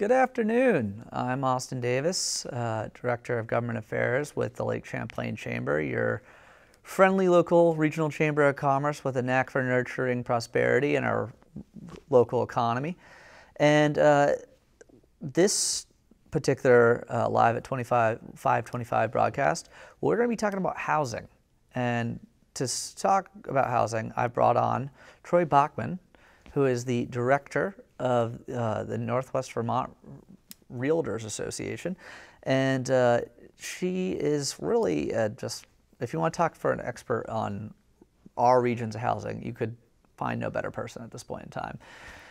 Good afternoon. I'm Austin Davis, Director of Government Affairs with the Lake Champlain Chamber, your friendly local regional chamber of commerce with a knack for nurturing prosperity in our local economy. And this particular Live at 525 broadcast, we're going to be talking about housing. And to talk about housing, I brought on Troi Bachman, who is the director of the Northwest Vermont REALTORS® Association. And she is really just, if you want to talk for an expert on our region's of housing, you could find no better person at this point in time.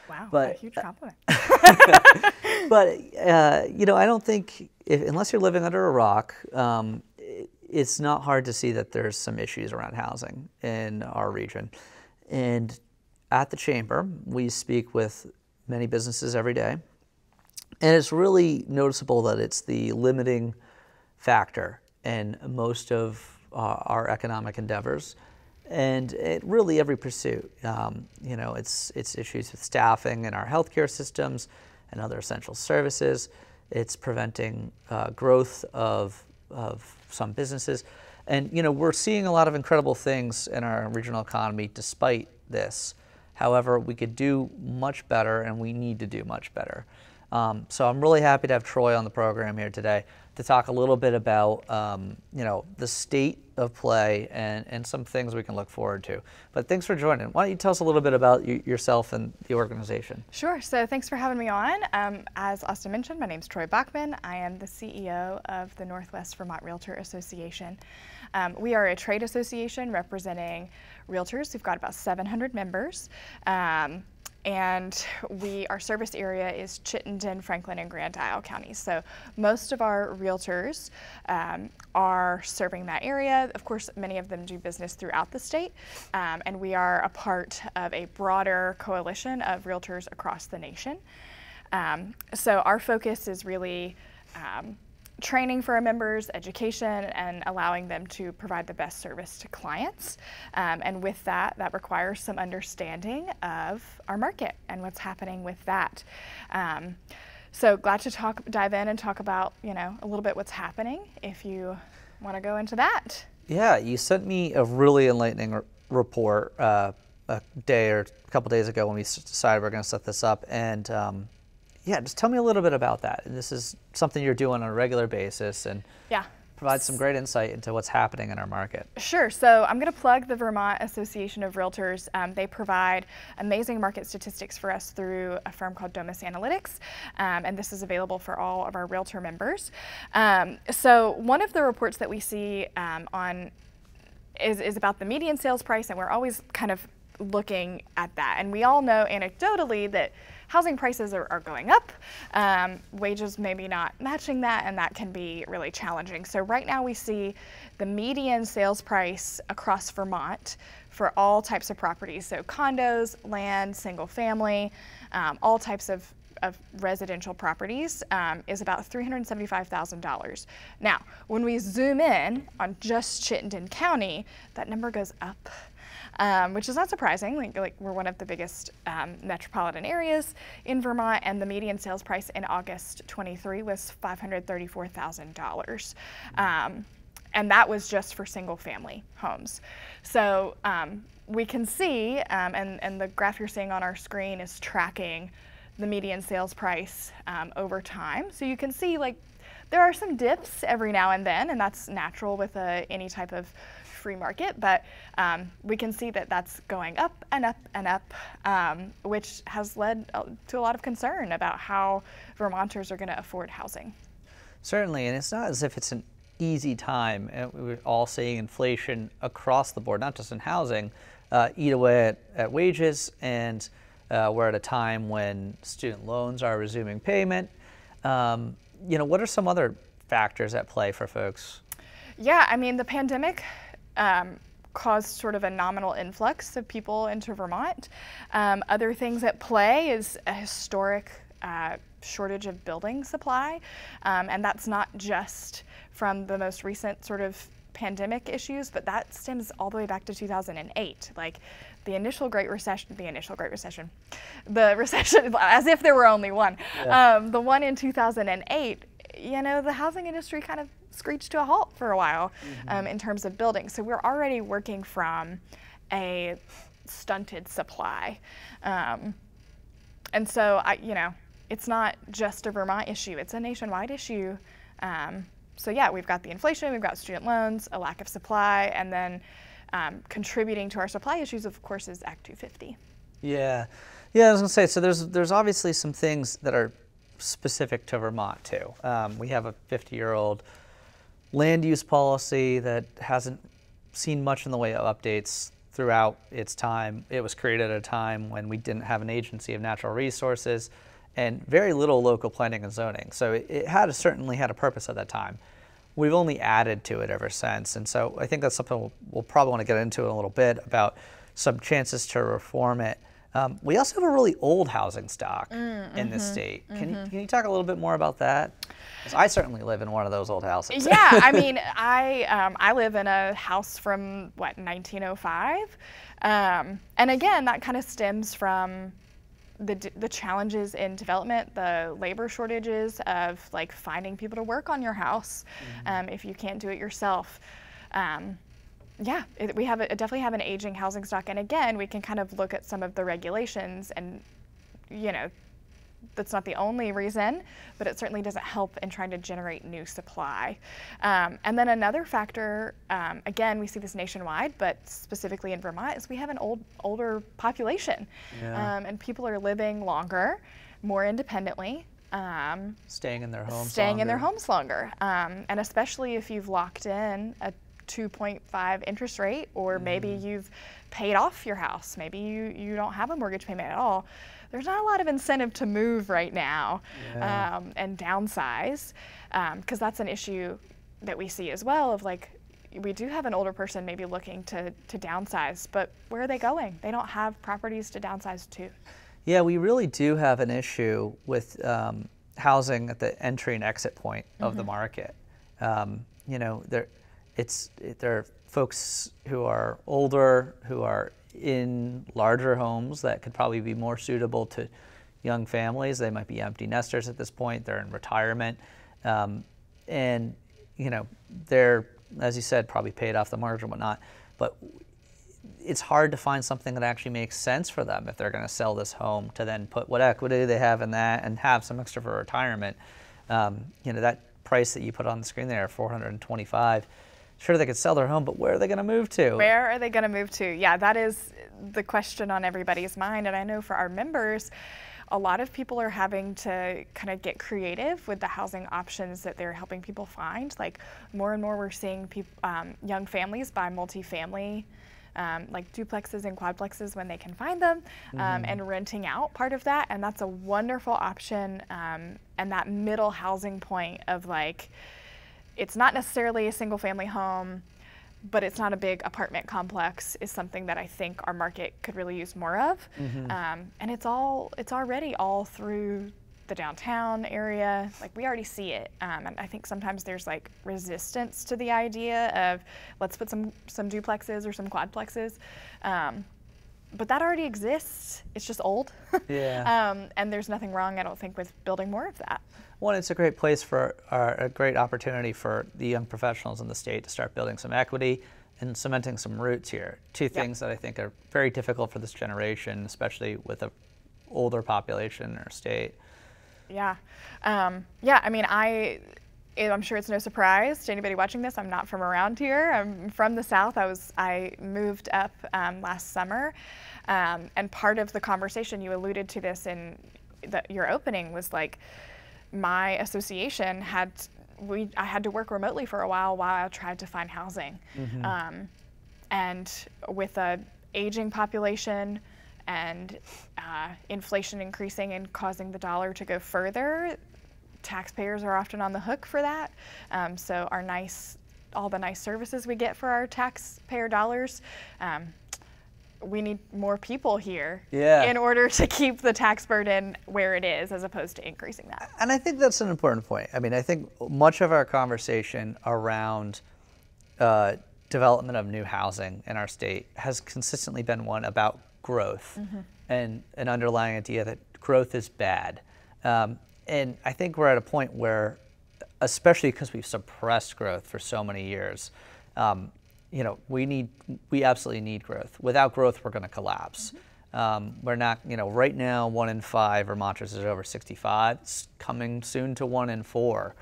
Wow, but, a huge compliment. But, you know, I don't think, unless you're living under a rock, it's not hard to see that there's some issues around housing in our region. And at the Chamber, we speak with many businesses every day, and it's really noticeable that it's the limiting factor in most of our economic endeavors, and it really every pursuit. You know, it's issues with staffing in our healthcare systems and other essential services. It's preventing growth of some businesses, and you know, we're seeing a lot of incredible things in our regional economy despite this. However, we could do much better, and we need to do much better. So I'm really happy to have Troi on the program here today to talk a little bit about you know, the state of play and some things we can look forward to. But thanks for joining. Why don't you tell us a little bit about yourself and the organization? Sure. So thanks for having me on. As Austin mentioned, my name's Troi Bachman. I am the CEO of the Northwest Vermont REALTOR® Association. We are a trade association representing realtors. We've got about 700 members, and our service area is Chittenden, Franklin, and Grand Isle counties. So most of our realtors are serving that area. Of course, many of them do business throughout the state, and we are a part of a broader coalition of realtors across the nation. So our focus is really training for our members, education, and allowing them to provide the best service to clients. And with that, that requires some understanding of our market and what's happening with that. So glad to dive in and talk about, you know, a little bit what's happening if you want to go into that. Yeah, you sent me a really enlightening report a day or a couple days ago when we decided we're going to set this up. And yeah, just tell me a little bit about that. And this is something you're doing on a regular basis, and yeah, provide some great insight into what's happening in our market. Sure. So I'm going to plug the Vermont Association of Realtors. They provide amazing market statistics for us through a firm called Domus Analytics, and this is available for all of our realtor members. So one of the reports that we see is about the median sales price, and we're always kind of looking at that. And we all know anecdotally that housing prices are going up, wages maybe not matching that, and that can be really challenging. So right now we see the median sales price across Vermont for all types of properties, so condos, land, single family, all types of residential properties, is about $375,000. Now, when we zoom in on just Chittenden County, that number goes up. Which is not surprising. Like we're one of the biggest metropolitan areas in Vermont, and the median sales price in August 23 was $534,000. And that was just for single family homes. So we can see, and the graph you're seeing on our screen is tracking the median sales price over time. So you can see like there are some dips every now and then, and that's natural with any type of free market, but we can see that that's going up and up and up, which has led to a lot of concern about how Vermonters are going to afford housing. Certainly, and it's not as if it's an easy time. We're all seeing inflation across the board, not just in housing, eat away at wages, and we're at a time when student loans are resuming payment. You know, what are some other factors at play for folks? Yeah, I mean, the pandemic caused sort of a nominal influx of people into Vermont. Other things at play is a historic shortage of building supply, and that's not just from the most recent sort of pandemic issues, but that stems all the way back to 2008. Like the initial Great Recession, the recession, as if there were only one, yeah. The one in 2008, you know, the housing industry kind of screeched to a halt for a while, mm-hmm. In terms of building. So we're already working from a stunted supply. And so, you know, it's not just a Vermont issue, it's a nationwide issue. So yeah, we've got the inflation, we've got student loans, a lack of supply, and then contributing to our supply issues, of course, is Act 250. Yeah, yeah, I was gonna say, so there's obviously some things that are specific to Vermont too. We have a 50-year-old land use policy that hasn't seen much in the way of updates throughout its time. It was created at a time when we didn't have an agency of natural resources and very little local planning and zoning. So it had certainly had a purpose at that time. We've only added to it ever since. And so I think that's something we'll probably want to get into in a little bit about some chances to reform it. We also have a really old housing stock in this state. Can you talk a little bit more about that? Because I certainly live in one of those old houses. Yeah, I mean, I live in a house from, what, 1905? And again, that kind of stems from the challenges in development, the labor shortages of, like, finding people to work on your house if you can't do it yourself. Yeah, we have definitely have an aging housing stock, and again, we can kind of look at some of the regulations, and you know, that's not the only reason, but it certainly doesn't help in trying to generate new supply. And then another factor, again, we see this nationwide, but specifically in Vermont, is we have an older population, yeah. And people are living longer, more independently. Staying in their homes. And especially if you've locked in a 2.5% interest rate, or maybe you've paid off your house, maybe you don't have a mortgage payment at all, there's not a lot of incentive to move right now, yeah. And downsize, because that's an issue that we see as well, of like, we do have an older person maybe looking to downsize, but where are they going? They don't have properties to downsize to. Yeah, we really do have an issue with housing at the entry and exit point of the market. You know, there are folks who are older, who are in larger homes that could probably be more suitable to young families. They might be empty nesters at this point. They're in retirement. And, you know, they're, as you said, probably paid off the mortgage and whatnot. But it's hard to find something that actually makes sense for them if they're going to sell this home, to then put what equity they have in that and have some extra for retirement. You know, that price that you put on the screen there, $425. Sure, they could sell their home, but where are they going to move to? Where are they going to move to? Yeah, that is the question on everybody's mind. And I know for our members, a lot of people are having to kind of get creative with the housing options that they're helping people find. Like, more and more we're seeing people, young families buy multifamily, like duplexes and quadplexes when they can find them, and renting out part of that. And that's a wonderful option. And that middle housing point of, like, it's not necessarily a single family home, but it's not a big apartment complex, is something that I think our market could really use more of. And it's already all through the downtown area. Like, we already see it. And I think sometimes there's, like, resistance to the idea of, let's put some duplexes or some quadplexes. But that already exists. It's just old. Yeah. And there's nothing wrong, I don't think, with building more of that. One, it's a great place for, a great opportunity for the young professionals in the state to start building some equity and cementing some roots here. Two things that I think are very difficult for this generation, especially with an older population in our state. Yeah. Yeah, I mean, I'm sure it's no surprise to anybody watching this, I'm not from around here. I'm from the South. I moved up last summer, and part of the conversation, you alluded to this in your opening, was like, my association I had to work remotely for a while I tried to find housing. And with an aging population and inflation increasing and causing the dollar to go further, taxpayers are often on the hook for that. So all the nice services we get for our taxpayer dollars, we need more people here in order to keep the tax burden where it is, as opposed to increasing that. And I think that's an important point. I mean, I think much of our conversation around development of new housing in our state has consistently been one about growth, mm-hmm. and an underlying idea that growth is bad. And I think we're at a point where, especially because we've suppressed growth for so many years, you know, we absolutely need growth. Without growth, we're going to collapse. Mm-hmm. We're not, you know, right now 1 in 5 Vermonters is over 65. It's coming soon to 1 in 4,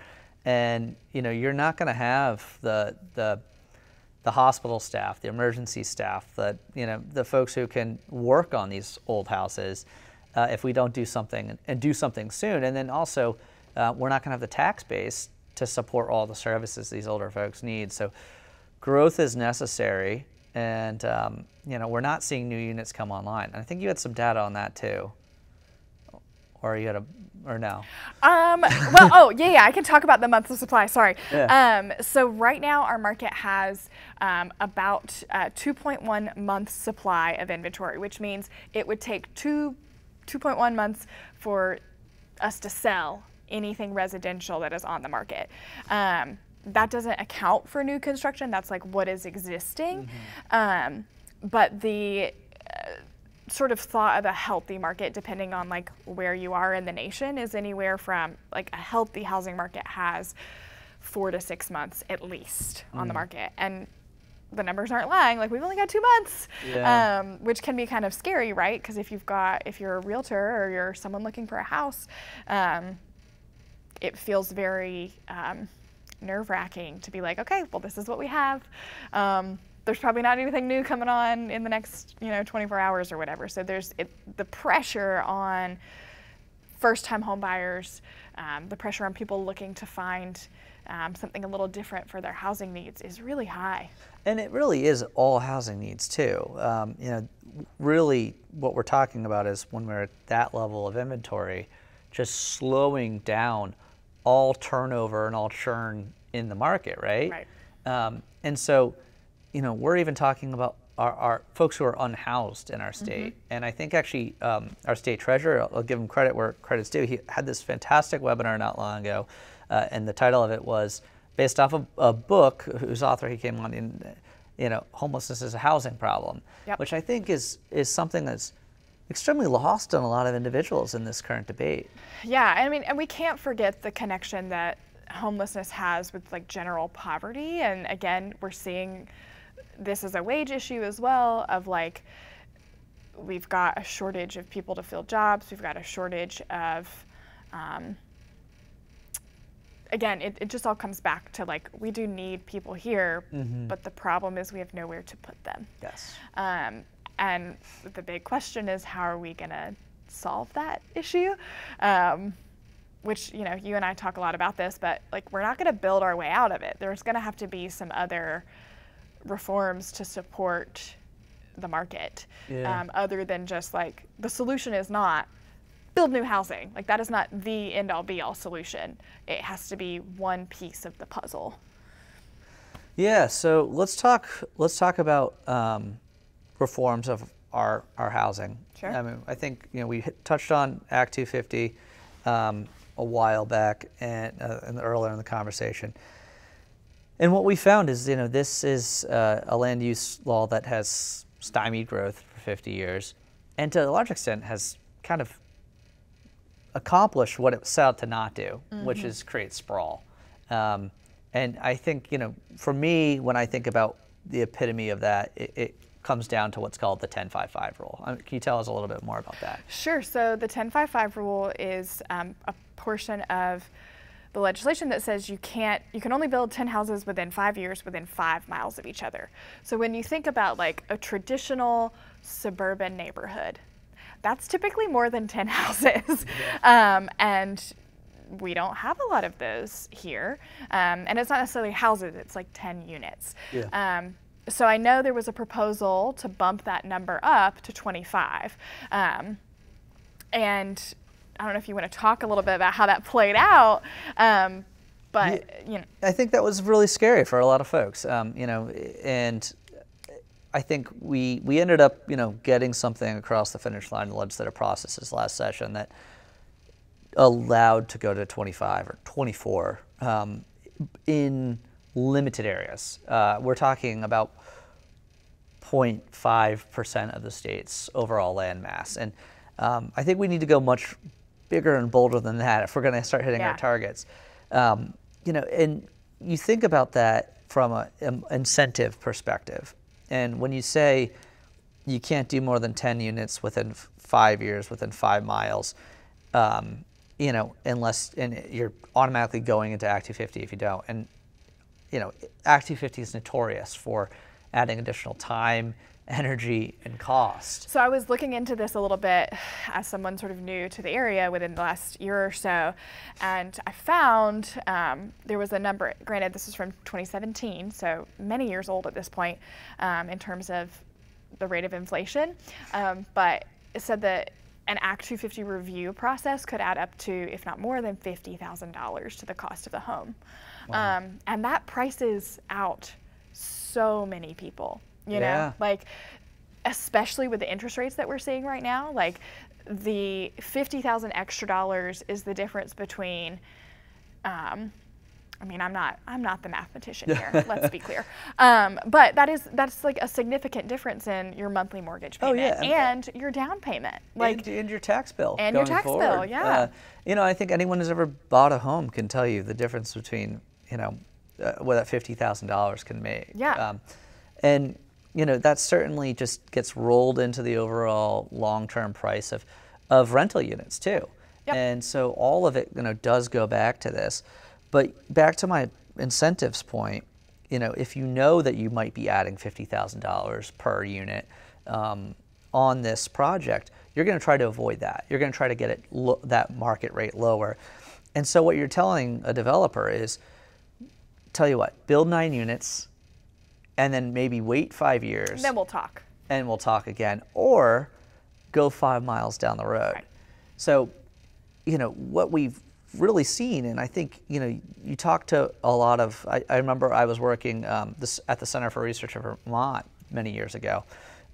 and you know, you're not going to have the hospital staff, the emergency staff, the the folks who can work on these old houses if we don't do something and do something soon. And then also, we're not going to have the tax base to support all the services these older folks need. So growth is necessary, and you know, we're not seeing new units come online. And I think you had some data on that too, or you had a, or no? Well, oh yeah, yeah, I can talk about the months of supply, sorry. Yeah. So right now our market has about 2.1 months supply of inventory, which means it would take 2.1 months for us to sell anything residential that is on the market. That doesn't account for new construction. That's like what is existing. Mm-hmm. But the sort of thought of a healthy market, depending on like where you are in the nation, is anywhere from like a healthy housing market has 4 to 6 months at least mm-hmm. on the market. And the numbers aren't lying, like we've only got 2 months, yeah. Which can be kind of scary, right? Because if you're a realtor or you're someone looking for a house, it feels very nerve-wracking to be like, okay, well, this is what we have. There's probably not anything new coming on in the next, 24 hours or whatever. So there's the pressure on first-time home buyers, the pressure on people looking to find something a little different for their housing needs is really high. And it really is all housing needs too. You know, really what we're talking about is when we're at that level of inventory, just slowing down all turnover and all churn in the market, right? Right. And so, you know, we're even talking about our folks who are unhoused in our state. Mm-hmm. And I think actually our state treasurer, I'll give him credit where credit's due, he had this fantastic webinar not long ago, and the title of it was based off of a book whose author he came on in, Homelessness is a Housing Problem, yep. which I think is something that's extremely lost on a lot of individuals in this current debate. Yeah, I mean, and we can't forget the connection that homelessness has with like general poverty. And again, we're seeing this as a wage issue as well, of like, we've got a shortage of people to fill jobs. We've got a shortage of, again, it just all comes back to like, we do need people here, mm-hmm. but the problem is we have nowhere to put them. Yes. And the big question is, how are we going to solve that issue? Which, you know, you and I talk a lot about this, but like, we're not going to build our way out of it. There's going to have to be some other reforms to support the market, yeah. Other than just like, the solution is not build new housing. Like, that is not the end all be all solution. It has to be one piece of the puzzle. Yeah. So let's talk about, reforms of our housing. Sure. I mean, I think we touched on Act 250 a while back and earlier in the conversation. And what we found is, this is a land use law that has stymied growth for 50 years, and to a large extent has kind of accomplished what it set out to not do, mm-hmm. which is create sprawl. And I think, for me, when I think about the epitome of that, it comes down to what's called the 10-5-5 rule. Can you tell us a little bit more about that? Sure. So the 10-5-5 rule is a portion of the legislation that says you can only build 10 houses within 5 years within 5 miles of each other. So when you think about like a traditional suburban neighborhood, that's typically more than 10 houses. Yeah. And we don't have a lot of those here. And it's not necessarily houses, it's like 10 units. Yeah. So I know there was a proposal to bump that number up to 25. And I don't know if you want to talk a little bit about how that played out, but I think that was really scary for a lot of folks, and I think we ended up, getting something across the finish line in the legislative processes last session that allowed to go to 25 or 24 in limited areas. We're talking about 0.5% of the state's overall land mass. And I think we need to go much bigger and bolder than that if we're going to start hitting our targets. You know, and you think about that from an incentive perspective. And when you say you can't do more than 10 units within 5 years, within 5 miles, you know, unless, and you're automatically going into Act 250 if you don't. And, you know, Act 250 is notorious for adding additional time, energy, and cost. So I was looking into this a little bit as someone sort of new to the area within the last year or so, and I found there was a number, granted this is from 2017, so many years old at this point, in terms of the rate of inflation, but it said that an Act 250 review process could add up to, if not more than $50,000 to the cost of the home. Wow. And that prices out so many people, you know, like, especially with the interest rates that we're seeing right now, like the $50,000 extra is the difference between, I mean, I'm not the mathematician here, let's be clear. But that's like a significant difference in your monthly mortgage payment and your down payment. Like, and your tax bill. And your tax bill, you know, I think anyone who's ever bought a home can tell you the difference between, you know, what that $50,000 can make. Yeah. And, you know, that certainly just gets rolled into the overall long-term price of rental units too. Yep. And so all of it, you know, does go back to this. But back to my incentives point, you know, if you know that you might be adding $50,000 per unit on this project, you're going to try to avoid that. You're going to try to get it that market rate lower. And so what you're telling a developer is, tell you what, build 9 units and then maybe wait 5 years. And then we'll talk. And we'll talk again. Or go 5 miles down the road. Right. So, you know, what we've really seen, and I think, you know, you talk to a lot of, I remember I was working at the Center for Research in Vermont many years ago,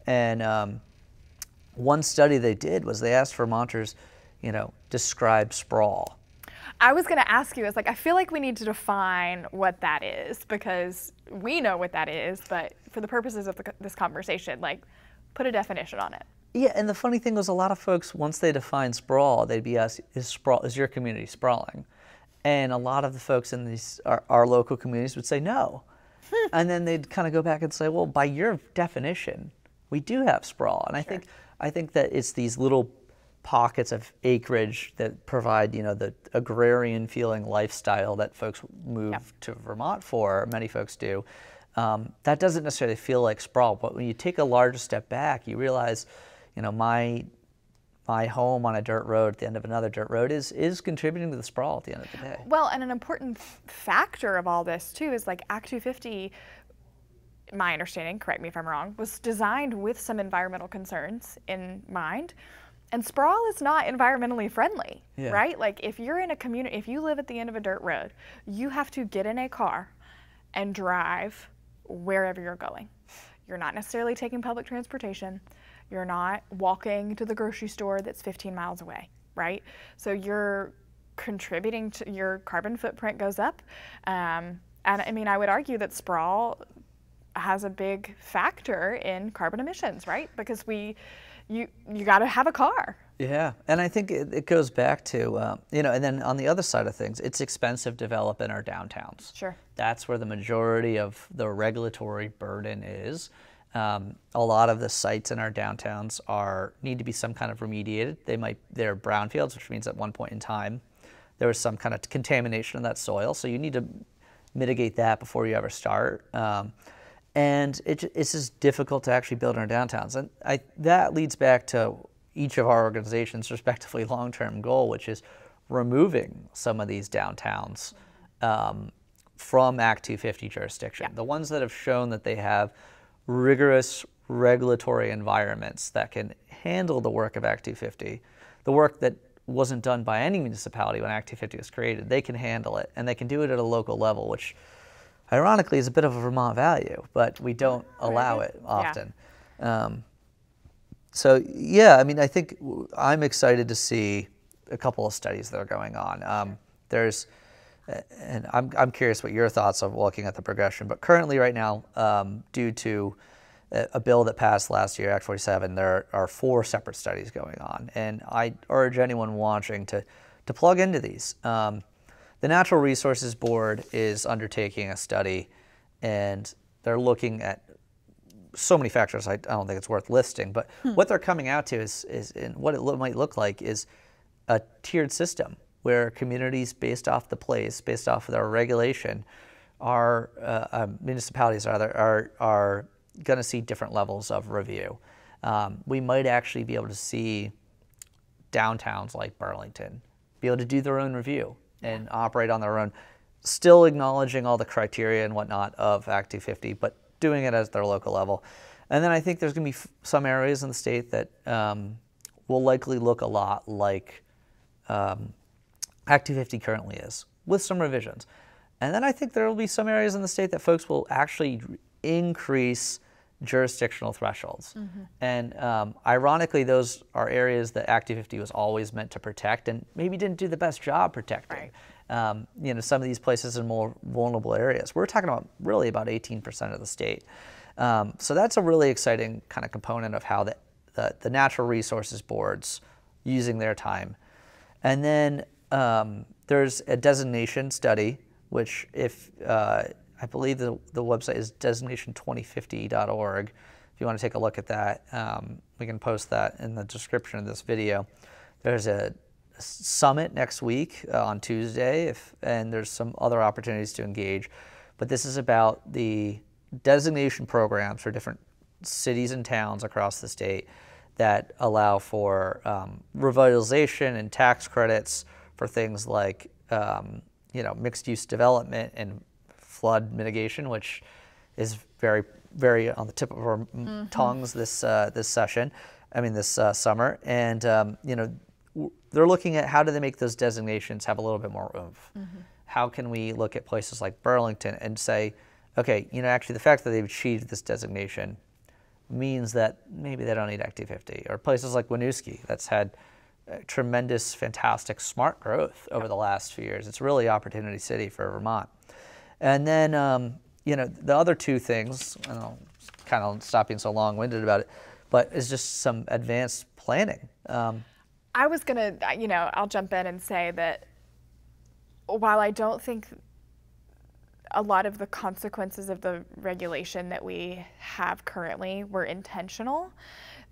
and one study they did was they asked Vermonters, you know, describe sprawl. I was going to ask you, I was like, I feel like we need to define what that is, because we know what that is, but for the purposes of this conversation, like, put a definition on it. Yeah, and the funny thing was, a lot of folks, once they define sprawl, they'd be asked, is your community sprawling? And a lot of the folks in these our local communities would say no. And then they'd kind of go back and say, well, by your definition, we do have sprawl. And I think that it's these little pockets of acreage that provide, you know, the agrarian feeling lifestyle that folks move to Vermont for, many folks do. That doesn't necessarily feel like sprawl, but when you take a larger step back, you realize, you know, my home on a dirt road at the end of another dirt road is contributing to the sprawl at the end of the day. Well, and an important factor of all this too is, like, Act 250, my understanding, correct me if I'm wrong, was designed with some environmental concerns in mind. And sprawl is not environmentally friendly, right? Like, if you're in a community, if you live at the end of a dirt road, you have to get in a car and drive wherever you're going. You're not necessarily taking public transportation. You're not walking to the grocery store that's 15 miles away, right? So you're contributing to, your carbon footprint goes up. And I mean, I would argue that sprawl has a big factor in carbon emissions, right? Because you got to have a car. Yeah, and I think it goes back to, you know, and then on the other side of things, it's expensive to develop in our downtowns. Sure. That's where the majority of the regulatory burden is. A lot of the sites in our downtowns need to be some kind of remediated. They're brownfields, which means at one point in time, there was some kind of contamination in that soil. So you need to mitigate that before you ever start. And it's just difficult to actually build in our downtowns. And that leads back to each of our organizations' respectively long-term goal, which is removing some of these downtowns from Act 250 jurisdiction. Yeah. The ones that have shown that they have rigorous regulatory environments that can handle the work of Act 250, the work that wasn't done by any municipality when Act 250 was created, they can handle it, and they can do it at a local level, which ironically is a bit of a Vermont value, but we don't allow it often. Yeah. So yeah, I mean, I think I'm excited to see a couple of studies that are going on. There's And I'm curious what your thoughts of looking at the progression. But currently, right now, due to a bill that passed last year, Act 47, there are 4 separate studies going on. And I urge anyone watching to plug into these. The Natural Resources Board is undertaking a study, and they're looking at so many factors. I don't think it's worth listing, but what they're coming out to is and what it might look like is a tiered system where communities, based off the place, based off of their regulation, are municipalities rather are going to see different levels of review. We might actually be able to see downtowns like Burlington be able to do their own review and operate on their own, still acknowledging all the criteria and whatnot of Act 250, but doing it at their local level. And then I think there's going to be some areas in the state that will likely look a lot like Act 250 currently is, with some revisions. And then I think there will be some areas in the state that folks will actually increase jurisdictional thresholds. And ironically, those are areas that Act 250 was always meant to protect and maybe didn't do the best job protecting. You know, some of these places in more vulnerable areas. We're talking about really about 18% of the state. So that's a really exciting kind of component of how the Natural Resources Board's using their time. And then there's a designation study, which if I believe the website is designation2050.org. If you want to take a look at that, we can post that in the description of this video. There's a summit next week on Tuesday, and there's some other opportunities to engage. But this is about the designation programs for different cities and towns across the state that allow for revitalization and tax credits for things like you know, mixed-use development and flood mitigation, which is very, very on the tip of our tongues this summer. And you know, they're looking at how do they make those designations have a little bit more oomph. How can we look at places like Burlington and say, okay, you know, actually the fact that they've achieved this designation means that maybe they don't need Act 250, or places like Winooski that's had tremendous, fantastic, smart growth over the last few years. It's really opportunity city for Vermont. And then, you know, the other two things, and I'll kind of stop being so long-winded about it, but it's just some advanced planning. I was going to, you know, I'll jump in and say that while I don't think a lot of the consequences of the regulation that we have currently were intentional,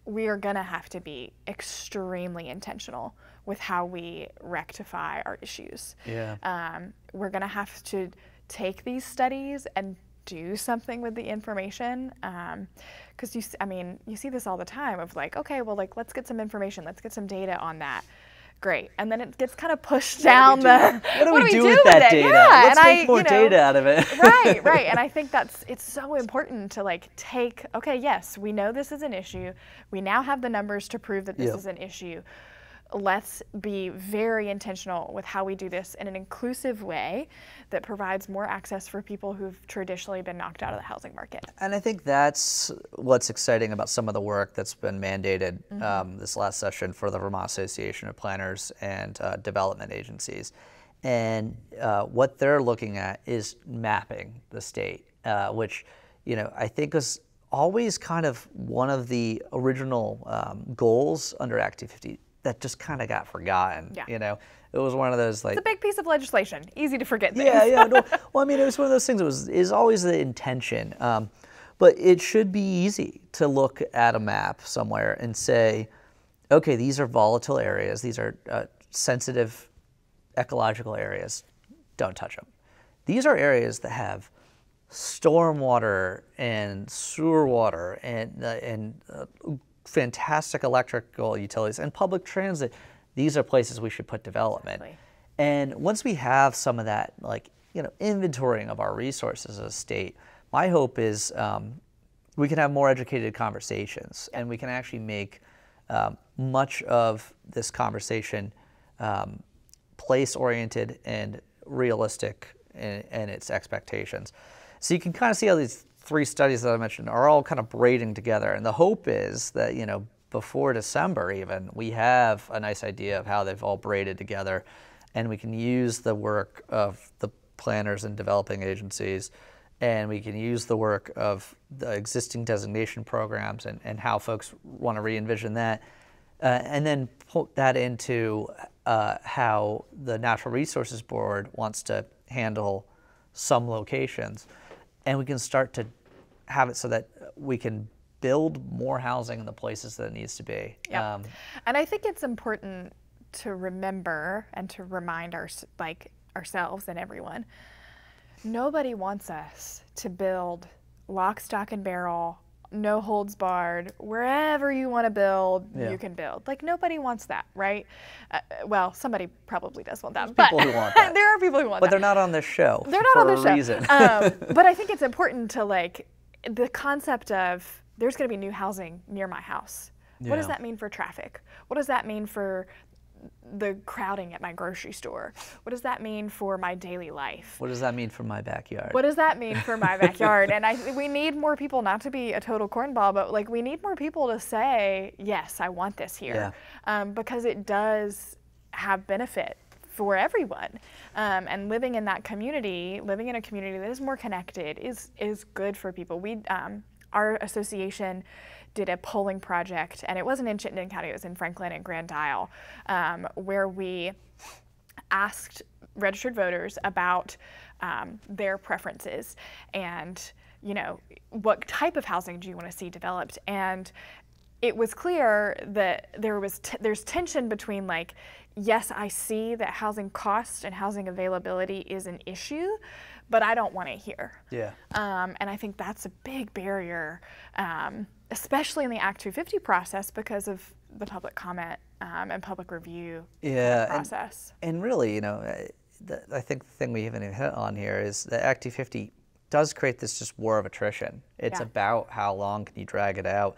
we are going to have to be extremely intentional with how we rectify our issues. We're going to have to take these studies and do something with the information, because I mean, you see this all the time of like, okay, well, like, let's get some information, let's get some data on that. Great. And then it gets kind of pushed down the, what do we do with that data? Yeah. Let's make more data out of it. Right. And I think that's, it's so important to like take, okay, yes, we know this is an issue. We now have the numbers to prove that this is an issue. Let's be very intentional with how we do this in an inclusive way that provides more access for people who've traditionally been knocked out of the housing market. And I think that's what's exciting about some of the work that's been mandated this last session for the Vermont Association of Planners and development agencies. And what they're looking at is mapping the state, which, you know, I think is always kind of one of the original goals under Act 250. That just kind of got forgotten, you know? It was one of those like— It's a big piece of legislation, easy to forget things. No, well, I mean, it was one of those things that is always the intention, but it should be easy to look at a map somewhere and say, okay, these are volatile areas, these are sensitive ecological areas, don't touch them. These are areas that have storm water and sewer water and fantastic electrical utilities and public transit. These are places we should put development. And once we have some of that, like, you know, inventorying of our resources as a state, my hope is we can have more educated conversations, and we can actually make much of this conversation place-oriented and realistic in its expectations. So you can kind of see how these 3 studies that I mentioned are all kind of braiding together. And the hope is that, you know, before December even, we have a nice idea of how they've all braided together and we can use the work of the planners and developing agencies, and we can use the work of the existing designation programs and how folks want to re-envision that, and then put that into how the Natural Resources Board wants to handle some locations. And we can start to have it so that we can build more housing in the places that it needs to be. Yeah. And I think it's important to remember and to remind ourselves and everyone, nobody wants us to build lock, stock, and barrel, no holds barred, wherever you want to build, yeah, you can build. Like, nobody wants that, right? Well, somebody probably does want that. There's people who want that. There are people who want that. But they're not on this show. They're not on this show. For a reason. But I think it's important to, like, the concept of there's going to be new housing near my house. Yeah. What does that mean for traffic? What does that mean for the crowding at my grocery store? What does that mean for my daily life? What does that mean for my backyard? What does that mean for my backyard? And we need more people, not to be a total cornball, but like, we need more people to say, yes, I want this here. Yeah. Because it does have benefit for everyone. And living in that community, living in a community that is more connected is good for people. Our association did a polling project, and it wasn't in Chittenden County, it was in Franklin and Grand Isle, where we asked registered voters about their preferences and, you know, what type of housing do you want to see developed? And it was clear that there's tension between, like, yes, I see that housing cost and housing availability is an issue, but I don't want it here. Yeah. And I think that's a big barrier, especially in the Act 250 process, because of the public comment and public review process. And really, you know, I think the thing we haven't even hit on here is the Act 250 does create this just war of attrition. It's about how long can you drag it out.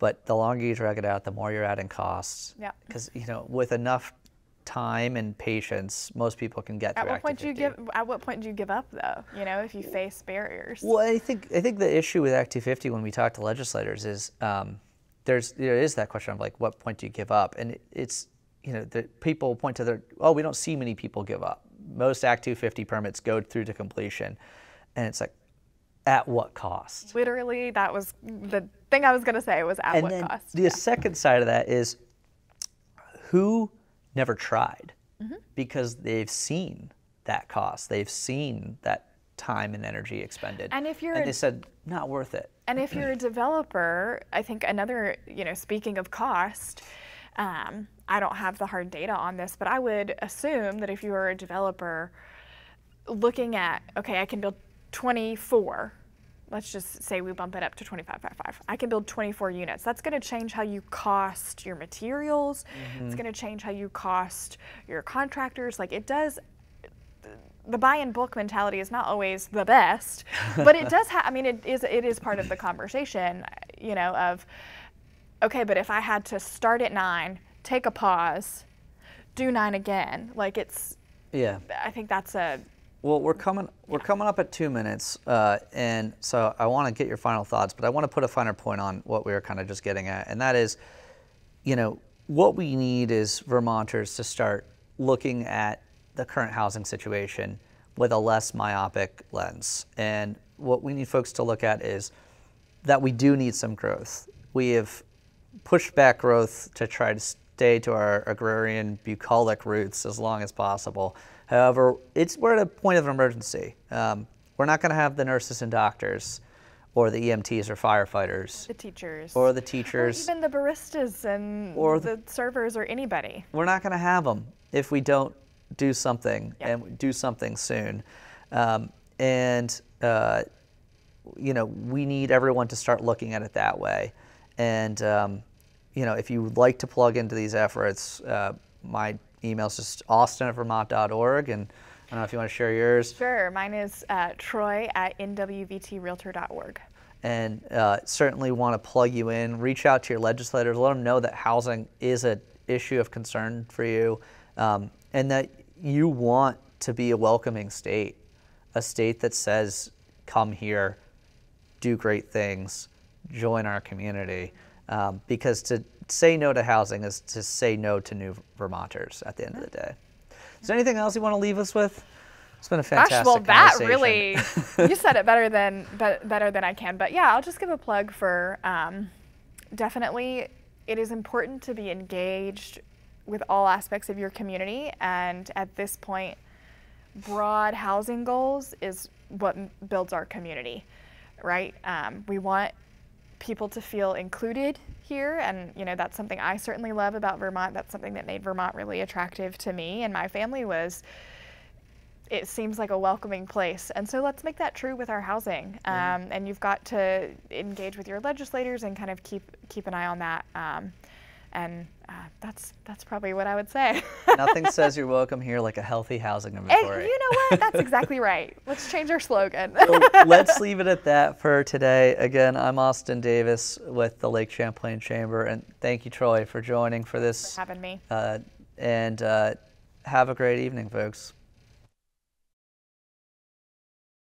But the longer you drag it out, the more you're adding costs. Yeah. Because, you know, with enough time and patience, most people can get through. At what point do you give up, though? You know, if you face barriers. Well, I think the issue with Act 250 when we talk to legislators is there is that question of, like, what point do you give up? And it's, you know, the people point to their, oh, we don't see many people give up. Most Act 250 permits go through to completion, and it's like, at what cost? Literally, that was the thing I was going to say, was at what cost. The second side of that is who never tried, because they've seen that cost. They've seen that time and energy expended. And if you're, and they said, not worth it. And if you're a developer, I think another, you know, speaking of cost, I don't have the hard data on this, but I would assume that if you are a developer looking at, okay, I can build 24, let's just say we bump it up to 2555. I can build 24 units. That's going to change how you cost your materials. It's going to change how you cost your contractors. Like, it does, the buy in bulk mentality is not always the best, but it does have, I mean, it is part of the conversation, you know, of, okay, but if I had to start at 9, take a pause, do 9 again, like, it's, yeah, I think that's a, well, we're coming up at 2 minutes, and so I want to get your final thoughts, but I want to put a finer point on what we were kind of just getting at, and that is, you know, what we need is Vermonters to start looking at the current housing situation with a less myopic lens, and what we need folks to look at is that we do need some growth. We have pushed back growth to try to stay to our agrarian bucolic roots as long as possible. However, we're at a point of emergency. We're not going to have the nurses and doctors, or the EMTs or firefighters, or the teachers, or even the baristas and the servers or anybody. We're not going to have them if we don't do something and do something soon. You know, we need everyone to start looking at it that way. And you know, if you would like to plug into these efforts, my email is just austin@vermont.org, and I don't know if you want to share yours. Sure, mine is Troi@nwvtrealtor.org. And certainly want to plug you in. Reach out to your legislators. Let them know that housing is an issue of concern for you, and that you want to be a welcoming state, a state that says, come here, do great things, join our community, because to say no to housing is to say no to new Vermonters at the end of the day. Is there anything else you want to leave us with? It's been a fantastic conversation. That really, you said it better than I can. But yeah, I'll just give a plug for definitely it is important to be engaged with all aspects of your community. And at this point, broad housing goals is what builds our community, right? We want people to feel included here, and you know, that's something I certainly love about Vermont. That's something that made Vermont really attractive to me and my family, was it seems like a welcoming place. And so let's make that true with our housing. And you've got to engage with your legislators and kind of keep an eye on that. That's probably what I would say. Nothing says you're welcome here like a healthy housing inventory. And you know what? That's exactly right. Let's change our slogan. Well, let's leave it at that for today. Again, I'm Austin Davis with the Lake Champlain Chamber, and thank you, Troi, for joining for this. Thanks for having me. And have a great evening, folks.